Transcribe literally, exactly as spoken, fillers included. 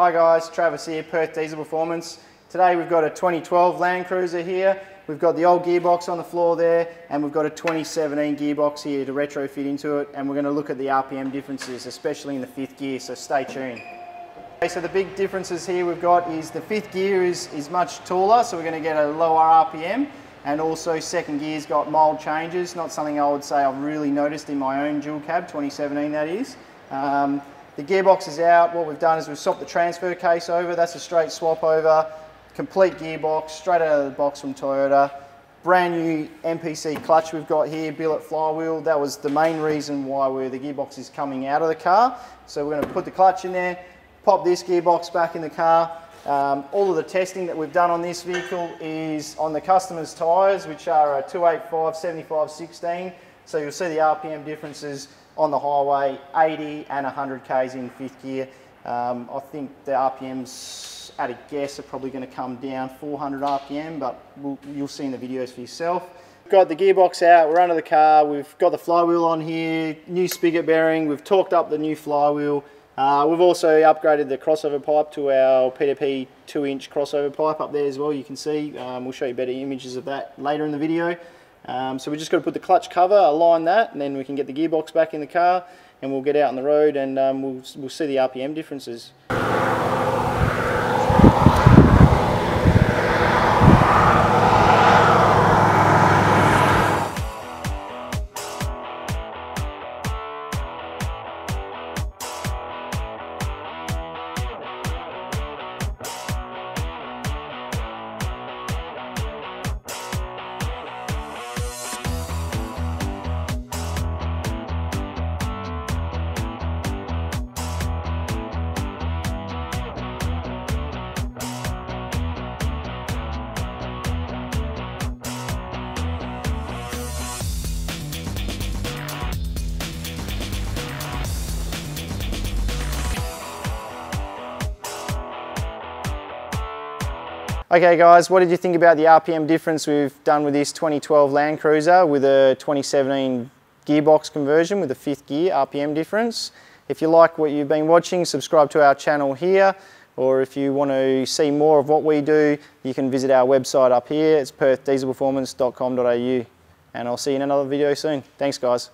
Hi guys, Travis here, Perth Diesel Performance. Today we've got a twenty twelve Land Cruiser here, we've got the old gearbox on the floor there, and we've got a twenty seventeen gearbox here to retrofit into it, and we're going to look at the R P M differences, especially in the fifth gear, so stay tuned. Okay, so the big differences here we've got is the fifth gear is, is much taller, so we're going to get a lower R P M, and also second gear's got mild changes, not something I would say I've really noticed in my own dual cab, twenty seventeen that is. Um, The gearbox is out. What we've done is we've swapped the transfer case over. That's a straight swap over, complete gearbox, straight out of the box from Toyota. Brand new M P C clutch we've got here, billet flywheel. That was the main reason why we're, the gearbox is coming out of the car. So we're going to put the clutch in there, pop this gearbox back in the car. Um, all of the testing that we've done on this vehicle is on the customer's tyres, which are a two eighty-five, seventy-five, sixteen. So you'll see the R P M differences on the highway, eighty and one hundred k's in fifth gear. Um, I think the R P Ms, at a guess, are probably going to come down four hundred R P M, but we'll, you'll see in the videos for yourself. Got the gearbox out, we're under the car, we've got the flywheel on here, new spigot bearing, we've torqued up the new flywheel. Uh, we've also upgraded the crossover pipe to our P two P two inch crossover pipe up there as well, you can see. Um, we'll show you better images of that later in the video. Um, so we just got to put the clutch cover, align that, and then we can get the gearbox back in the car, and we'll get out on the road, and um, we'll, we'll see the R P M differences. Okay guys, what did you think about the R P M difference we've done with this twenty twelve Land Cruiser with a twenty seventeen gearbox conversion with a fifth gear R P M difference? If you like what you've been watching, subscribe to our channel here, or if you want to see more of what we do, you can visit our website up here. It's perth diesel performance dot com dot A U, and I'll see you in another video soon. Thanks guys.